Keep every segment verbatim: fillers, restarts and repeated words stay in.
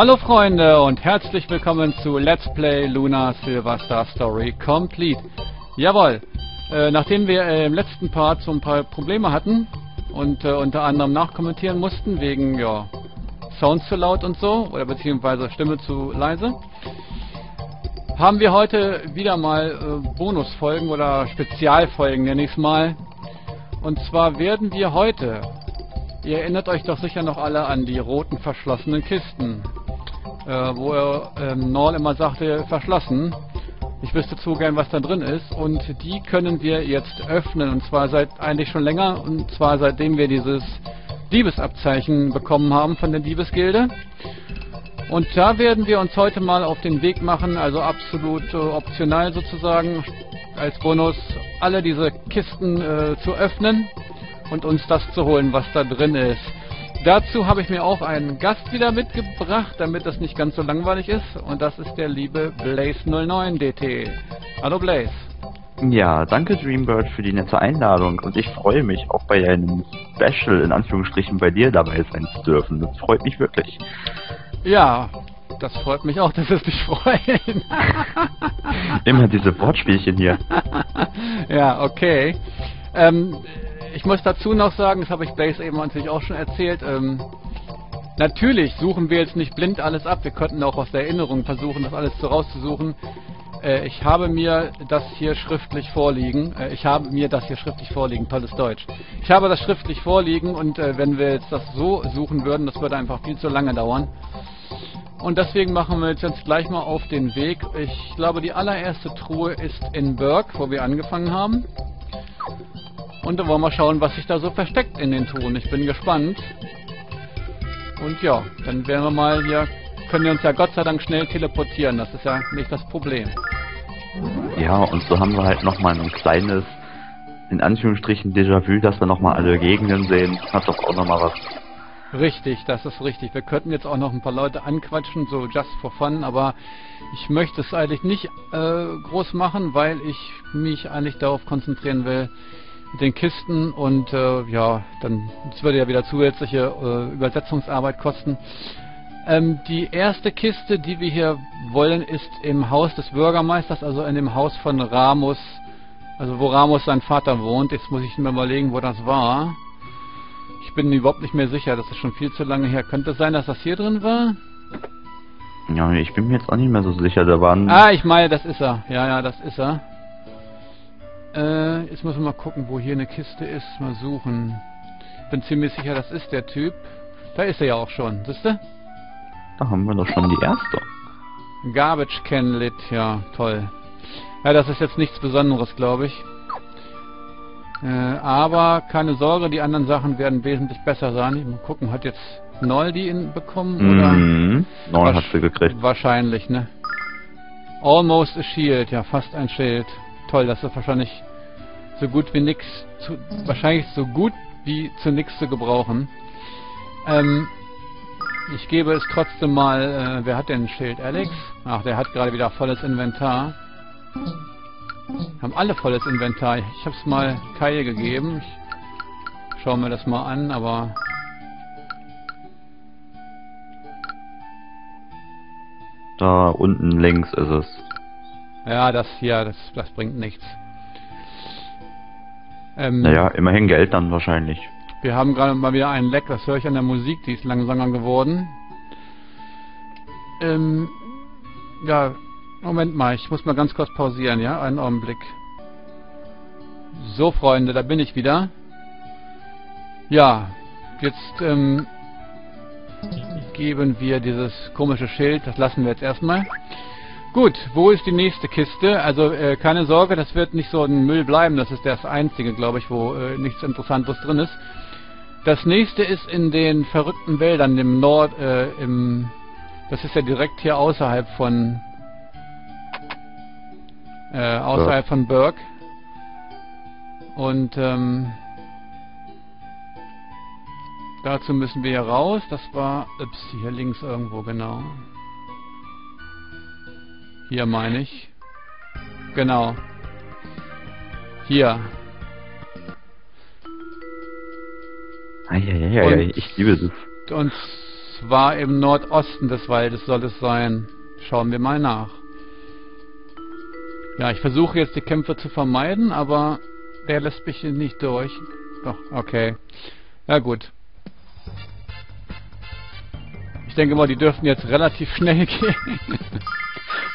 Hallo Freunde und herzlich willkommen zu Let's Play Luna Silver Star Story Complete. Jawohl, äh, nachdem wir äh, im letzten Part so ein paar Probleme hatten und äh, unter anderem nachkommentieren mussten wegen ja, Sound zu laut und so, oder beziehungsweise Stimme zu leise, haben wir heute wieder mal äh, Bonusfolgen oder Spezialfolgen, nenne ich es mal. Und zwar werden wir heute... Ihr erinnert euch doch sicher noch alle an die roten verschlossenen Kisten, äh, wo er, äh, Nall immer sagte, verschlossen. Ich wüsste zu gern, was da drin ist, und die können wir jetzt öffnen, und zwar seit eigentlich schon länger, und zwar seitdem wir dieses Diebesabzeichen bekommen haben von der Diebesgilde. Und da werden wir uns heute mal auf den Weg machen, also absolut äh, optional sozusagen, als Bonus alle diese Kisten äh, zu öffnen und uns das zu holen, was da drin ist. Dazu habe ich mir auch einen Gast wieder mitgebracht, damit das nicht ganz so langweilig ist. Und das ist der liebe Blaze null neun D T. Hallo Blaze. Ja, danke Dreambird für die nette Einladung. Und ich freue mich, auch bei einem Special, in Anführungsstrichen, bei dir dabei sein zu dürfen. Das freut mich wirklich. Ja, das freut mich auch, dass es dich freut. Immer diese Wortspielchen hier. Ja, okay. Ähm... Ich muss dazu noch sagen, das habe ich Blaze eben natürlich auch schon erzählt, ähm, natürlich suchen wir jetzt nicht blind alles ab, wir könnten auch aus der Erinnerung versuchen, das alles so rauszusuchen. Äh, ich habe mir das hier schriftlich vorliegen, äh, ich habe mir das hier schriftlich vorliegen, tolles Deutsch. Ich habe das schriftlich vorliegen, und äh, wenn wir jetzt das so suchen würden, das würde einfach viel zu lange dauern. Und deswegen machen wir jetzt, jetzt gleich mal auf den Weg. Ich glaube, die allererste Truhe ist in Burg, wo wir angefangen haben. Und dann wollen wir schauen, was sich da so versteckt in den Truhen. Ich bin gespannt. Und ja, dann werden wir mal hier... Können wir uns ja Gott sei Dank schnell teleportieren. Das ist ja nicht das Problem. Ja, und so haben wir halt nochmal ein kleines, in Anführungsstrichen, Déjà-vu, dass wir nochmal alle Gegenden sehen. Hat doch auch nochmal was. Richtig, das ist richtig. Wir könnten jetzt auch noch ein paar Leute anquatschen, so just for fun. Aber ich möchte es eigentlich nicht äh, groß machen, weil ich mich eigentlich darauf konzentrieren will, mit den Kisten, und äh, ja, dann das würde ja wieder zusätzliche äh, Übersetzungsarbeit kosten. Ähm, die erste Kiste, die wir hier wollen, ist im Haus des Bürgermeisters, also in dem Haus von Ramos, also wo Ramos sein Vater wohnt. Jetzt muss ich mir überlegen, wo das war. Ich bin überhaupt nicht mehr sicher, das ist schon viel zu lange her. Könnte es sein, dass das hier drin war? Ja, ich bin mir jetzt auch nicht mehr so sicher, da waren... Ah, ich meine, das ist er. Ja, ja, das ist er. Äh, jetzt müssen wir mal gucken, wo hier eine Kiste ist. Mal suchen. Bin ziemlich sicher, das ist der Typ. Da ist er ja auch schon, siehst du? Da haben wir doch schon die erste. Garbage Can Lid, ja, toll. Ja, das ist jetzt nichts Besonderes, glaube ich. Äh, aber keine Sorge, die anderen Sachen werden wesentlich besser sein. Mal gucken, hat jetzt Nall die in bekommen? Mhm, oder? Nall hat sie gekriegt. Wahrscheinlich, ne? Almost a Shield, ja, fast ein Schild. Toll, das ist wahrscheinlich so gut wie nix, zu, wahrscheinlich so gut wie zu nichts zu gebrauchen. Ähm, ich gebe es trotzdem mal, äh, wer hat denn ein Schild? Alex? Ach, der hat gerade wieder volles Inventar. Haben alle volles Inventar. Ich habe es mal Kyle gegeben. Ich schaue mir das mal an, aber... Da unten links ist es. Ja, das hier, das, das bringt nichts. Ähm, naja, immerhin Geld dann wahrscheinlich. Wir haben gerade mal wieder einen Leck, das höre ich an der Musik, die ist langsamer geworden. Ähm, ja, Moment mal, ich muss mal ganz kurz pausieren, ja? Einen Augenblick. So, Freunde, da bin ich wieder. Ja, jetzt ähm, geben wir dieses komische Schild, das lassen wir jetzt erstmal. Gut, wo ist die nächste Kiste? Also äh, keine Sorge, das wird nicht so ein Müll bleiben. Das ist das einzige, glaube ich, wo äh, nichts Interessantes drin ist. Das nächste ist in den verrückten Wäldern, im Nord, äh, im... Das ist ja direkt hier außerhalb von... Äh, außerhalb ja. von Burg. Und, ähm... dazu müssen wir hier raus. Das war... Ups, hier links irgendwo, genau. Hier meine ich. Genau. Hier. Eieiei, ei, ei, ich liebe das. Und zwar im Nordosten des Waldes soll es sein. Schauen wir mal nach. Ja, ich versuche jetzt die Kämpfe zu vermeiden, aber der lässt mich nicht durch. Doch, okay. Ja gut. Ich denke mal, die dürften jetzt relativ schnell gehen.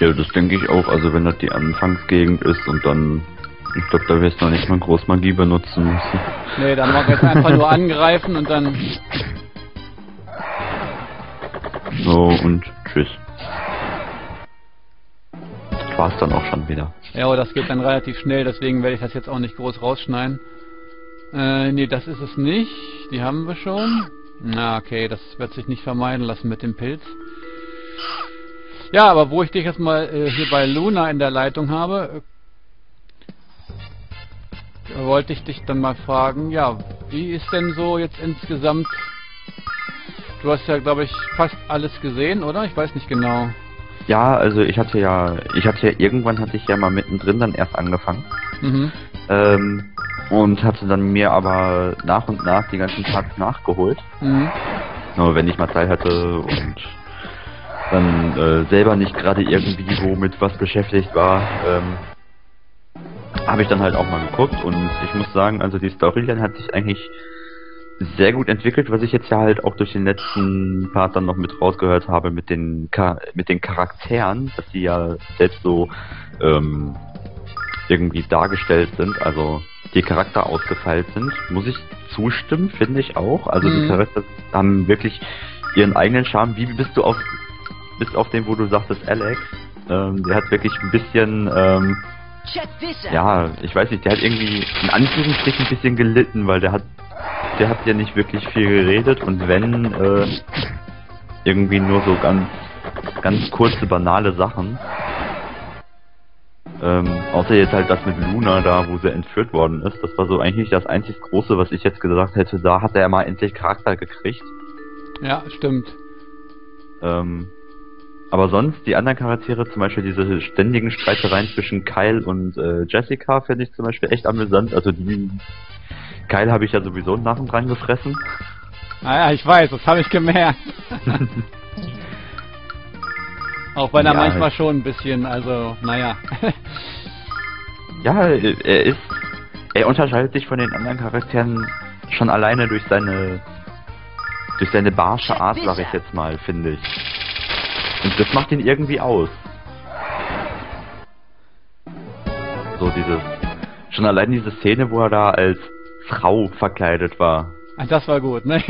Ja, das denke ich auch. Also wenn das die Anfangsgegend ist und dann... Ich glaube, da wirst du noch nicht mal Großmagie benutzen müssen. Nee, dann machen wir jetzt einfach nur angreifen und dann... So, und tschüss. Das war's dann auch schon wieder. Ja, aber das geht dann relativ schnell, deswegen werde ich das jetzt auch nicht groß rausschneiden. Äh, nee, das ist es nicht. Die haben wir schon. Na, okay, das wird sich nicht vermeiden lassen mit dem Pilz. Ja, aber wo ich dich jetzt mal äh, hier bei Luna in der Leitung habe, äh, wollte ich dich dann mal fragen, ja, wie ist denn so jetzt insgesamt... Du hast ja, glaube ich, fast alles gesehen, oder? Ich weiß nicht genau. Ja, also ich hatte ja... Ich hatte ja... Irgendwann hatte ich ja mal mittendrin dann erst angefangen. Mhm. Ähm... Und hatte dann mir aber nach und nach die ganzen Parts nachgeholt. Mhm. Nur wenn ich mal Zeit hatte und dann äh, selber nicht gerade irgendwie wo mit was beschäftigt war, ähm, habe ich dann halt auch mal geguckt. Und ich muss sagen, also die Storyline hat sich eigentlich sehr gut entwickelt, was ich jetzt ja halt auch durch den letzten Part dann noch mit rausgehört habe mit den Ka mit den Charakteren, dass die ja selbst so ähm, irgendwie dargestellt sind, also die Charakter ausgefeilt sind, muss ich zustimmen, finde ich auch. Also mhm. die Charakter haben wirklich ihren eigenen Charme. Wie bist du auf, bist auf den, wo du sagtest, Alex? Ähm, der hat wirklich ein bisschen, ähm, ja, ich weiß nicht, der hat irgendwie in Anführungsstrichen ein bisschen gelitten, weil der hat, der hat ja nicht wirklich viel geredet und wenn, äh, irgendwie nur so ganz, ganz kurze, banale Sachen. Ähm, außer jetzt halt das mit Luna da, wo sie entführt worden ist. Das war so eigentlich das einzig Große, was ich jetzt gesagt hätte. Da hat er ja mal endlich Charakter gekriegt. Ja, stimmt. Ähm, aber sonst, die anderen Charaktere, zum Beispiel diese ständigen Streitereien zwischen Kyle und äh, Jessica, finde ich zum Beispiel echt amüsant. Also die... Kyle habe ich ja sowieso nach und dran gefressen. Ah ja, ich weiß, das habe ich gemerkt. Auch wenn er ja, manchmal schon ein bisschen, also, naja. Ja, er ist... Er unterscheidet sich von den anderen Charakteren schon alleine durch seine... durch seine barsche Art, sag ich jetzt mal, finde ich. Und das macht ihn irgendwie aus. So dieses... Schon allein diese Szene, wo er da als Frau verkleidet war. Das war gut, ne?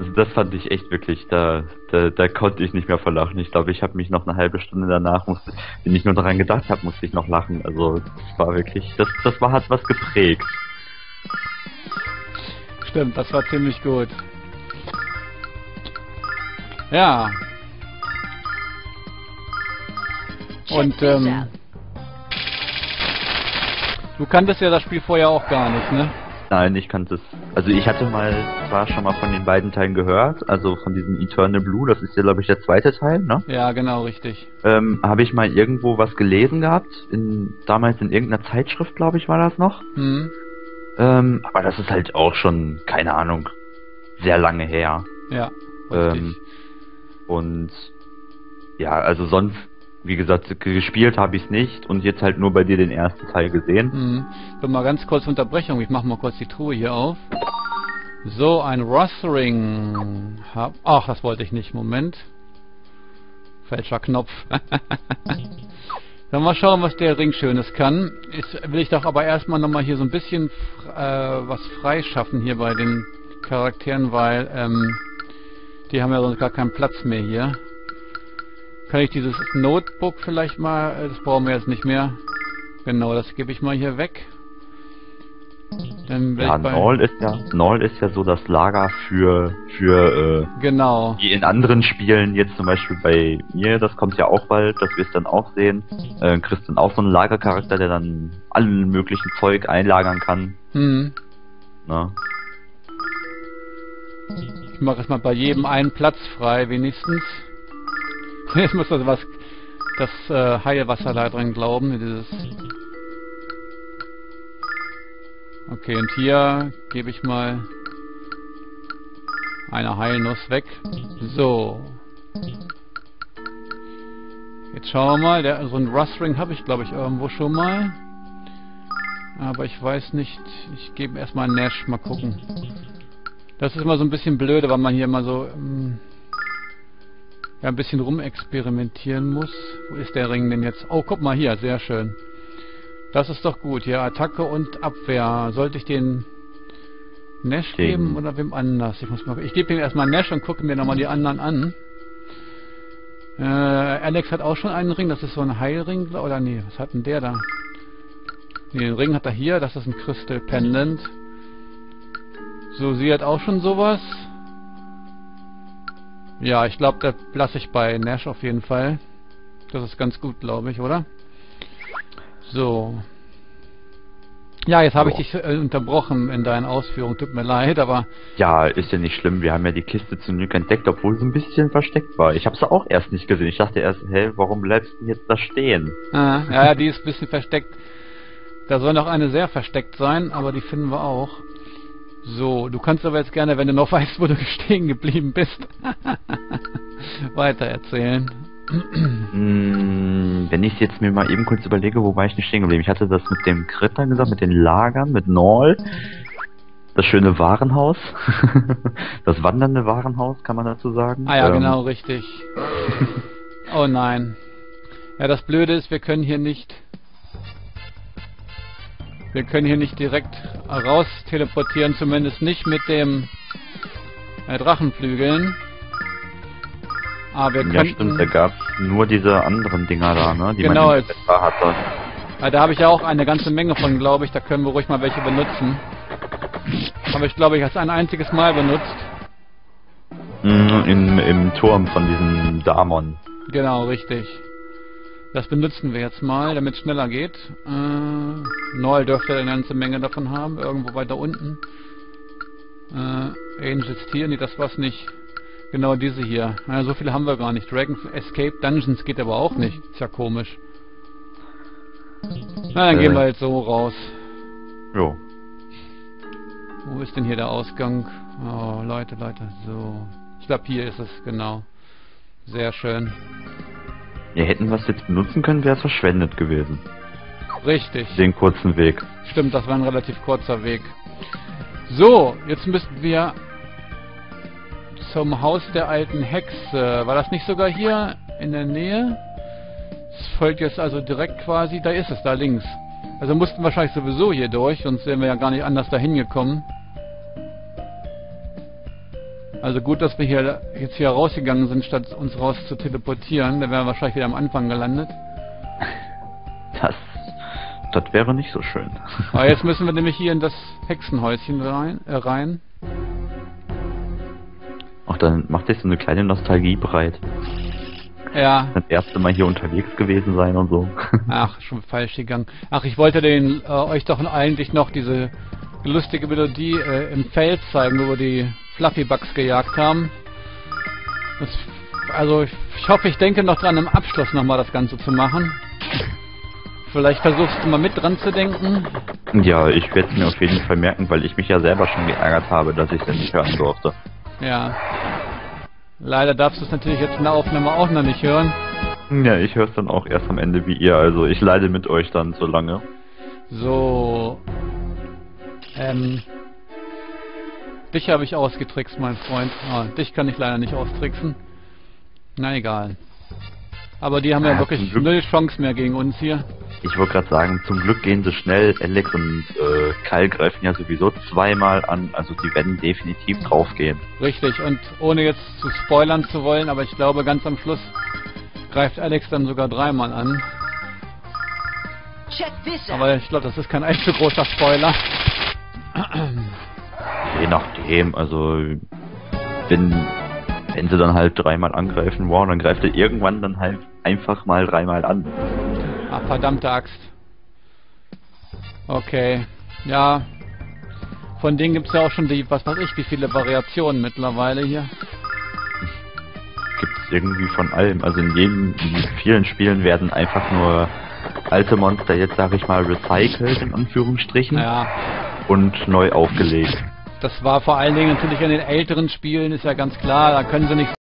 Also das fand ich echt wirklich, da, da, da konnte ich nicht mehr vor lachen. Ich glaube, ich habe mich noch eine halbe Stunde danach, musste, wenn ich nur daran gedacht habe, musste ich noch lachen. Also das war wirklich, das, das war, hat was geprägt. Stimmt, das war ziemlich gut. Ja. Und ähm, du kanntest ja das Spiel vorher auch gar nicht, ne? Nein, ich kannte es. Also ich hatte mal, zwar schon mal von den beiden Teilen gehört, also von diesem Eternal Blue, das ist ja glaube ich der zweite Teil, ne? Ja, genau, richtig. Ähm, habe ich mal irgendwo was gelesen gehabt, in, damals in irgendeiner Zeitschrift, glaube ich, war das noch. Mhm. Ähm, aber das ist halt auch schon, keine Ahnung, sehr lange her. Ja, richtig. Ähm, und, ja, also sonst... Wie gesagt, gespielt habe ich es nicht und jetzt halt nur bei dir den ersten Teil gesehen. Mhm. Ich will mal ganz kurz Unterbrechung, ich mache mal kurz die Truhe hier auf. So, ein Rustring. Ach, das wollte ich nicht, Moment. Falscher Knopf. Dann mal schauen, was der Ring Schönes kann. Jetzt will ich doch aber erstmal nochmal hier so ein bisschen äh, was freischaffen hier bei den Charakteren, weil ähm, die haben ja sonst gar keinen Platz mehr hier. Kann ich dieses Notebook vielleicht mal... Das brauchen wir jetzt nicht mehr. Genau, das gebe ich mal hier weg. Dann ja, Nall ist ja, Nall ist ja so das Lager für... für äh, genau. Die in anderen Spielen, jetzt zum Beispiel bei mir, das kommt ja auch bald, dass wir es dann auch sehen. Äh, kriegst dann auch so einen Lagercharakter, der dann allen möglichen Zeug einlagern kann. Mhm. Na? Ich mache jetzt mal bei jedem einen Platz frei, wenigstens. Jetzt muss das was, das äh, Heilwasser da drin glauben, dieses... Okay, und hier gebe ich mal Eine Heilnuss weg. So. Jetzt schauen wir mal. Der, so ein Rustring habe ich, glaube ich, irgendwo schon mal. Aber ich weiß nicht. Ich gebe erstmal Nash. Mal gucken. Das ist immer so ein bisschen blöde, weil man hier immer so ähm, ja, ein bisschen rumexperimentieren muss. Wo ist der Ring denn jetzt? Oh, guck mal hier. Sehr schön. Das ist doch gut. Ja, Attacke und Abwehr. Sollte ich den Nash geben oder wem anders? Ich muss mal. Ich gebe ihm erstmal Nash und gucke mir nochmal die anderen an. Äh, Alex hat auch schon einen Ring. Das ist so ein Heilring. Oder nee, was hat denn der da? Nee, den Ring hat er hier. Das ist ein Crystal Pendant. So, sie hat auch schon sowas. Ja, ich glaube, das lasse ich bei Nash auf jeden Fall. Das ist ganz gut, glaube ich, oder? So. Ja, jetzt habe ich dich äh, unterbrochen in deinen Ausführungen, tut mir leid, aber... Ja, ist ja nicht schlimm, wir haben ja die Kiste zum Glück entdeckt, obwohl sie ein bisschen versteckt war. Ich habe sie auch erst nicht gesehen, ich dachte erst, hey, warum bleibst du jetzt da stehen? Ah, ja, ja, die ist ein bisschen versteckt. Da soll noch eine sehr versteckt sein, aber die finden wir auch. So, du kannst aber jetzt gerne, wenn du noch weißt, wo du stehen geblieben bist, weiter erzählen. Wenn ich jetzt mir mal eben kurz überlege, wo war ich nicht stehen geblieben? Ich hatte das mit dem Kritter gesagt, mit den Lagern, mit Nall. Das schöne Warenhaus. Das wandernde Warenhaus, kann man dazu sagen. Ah ja, ähm. genau, richtig. Oh nein. Ja, das Blöde ist, wir können hier nicht... Wir können hier nicht direkt raus teleportieren, zumindest nicht mit dem äh, Drachenflügeln. Ah, wir ja, stimmt, da gab es nur diese anderen Dinger da, ne? Die genau, man da hatte. Ja, da habe ich ja auch eine ganze Menge von, glaube ich. Da können wir ruhig mal welche benutzen. Aber ich glaube, ich habe es ein einziges Mal benutzt. Mm, im, Im Turm von diesem Daemon. Genau, richtig. Das benutzen wir jetzt mal, damit es schneller geht. Äh, Nall dürfte eine ganze Menge davon haben, irgendwo weiter unten. Äh, Angels Tier, nee, das war's nicht. Genau diese hier. Naja, so viele haben wir gar nicht. Dragons Escape Dungeons geht aber auch nicht. Ist ja komisch. Na, dann äh. gehen wir jetzt so raus. Jo. Wo ist denn hier der Ausgang? Oh, Leute, Leute. So. Ich glaube, hier ist es, genau. Sehr schön. Wir hätten was jetzt benutzen können, wäre es verschwendet gewesen. Richtig. Den kurzen Weg. Stimmt, das war ein relativ kurzer Weg. So, jetzt müssten wir... zum Haus der alten Hexe. War das nicht sogar hier in der Nähe? Es folgt jetzt also direkt quasi. Da ist es, da links. Also mussten wahrscheinlich sowieso hier durch, sonst wären wir ja gar nicht anders dahin gekommen. Also gut, dass wir hier jetzt hier rausgegangen sind, statt uns raus zu teleportieren. Da wären wir wahrscheinlich wieder am Anfang gelandet. Das, das wäre nicht so schön. Aber jetzt müssen wir nämlich hier in das Hexenhäuschen rein. Äh rein. Ach, dann macht sich so eine kleine Nostalgie breit. Ja. Das erste Mal hier unterwegs gewesen sein und so. Ach, schon falsch gegangen. Ach, ich wollte den, äh, euch doch eigentlich noch diese lustige Melodie äh, im Feld zeigen, wo wir die Fluffy Bugs gejagt haben. Das, also, ich, ich hoffe, ich denke noch dran, im Abschluss nochmal das Ganze zu machen. Vielleicht versuchst du mal mit dran zu denken. Ja, ich werde es mir auf jeden Fall merken, weil ich mich ja selber schon geärgert habe, dass ich es nicht hören durfte. Ja. Leider darfst du es natürlich jetzt in der Aufnahme auch noch nicht hören. Ja, ich höre es dann auch erst am Ende wie ihr, also ich leide mit euch dann so lange. So. Ähm. Dich habe ich ausgetrickst, mein Freund. Oh, dich kann ich leider nicht austricksen. Na egal. Aber die haben ja, ja wirklich null Chance mehr gegen uns hier. Ich wollte gerade sagen, zum Glück gehen sie schnell. Alex und äh, Kyle greifen ja sowieso zweimal an, also die werden definitiv draufgehen. Richtig, und ohne jetzt zu spoilern zu wollen, aber ich glaube, ganz am Schluss greift Alex dann sogar dreimal an. Aber ich glaube, das ist kein allzu großer Spoiler. Je nachdem, also wenn, wenn sie dann halt dreimal angreifen, wow, dann greift er irgendwann dann halt einfach mal dreimal an. Ach, verdammte Axt. Okay. Ja. Von denen gibt es ja auch schon die, was weiß ich, wie viele Variationen mittlerweile hier. Gibt es irgendwie von allem. Also in jedem, in vielen Spielen werden einfach nur alte Monster, jetzt sage ich mal, recycelt, in Anführungsstrichen. Ja. Und neu aufgelegt. Das war vor allen Dingen natürlich an den älteren Spielen, ist ja ganz klar, da können sie nicht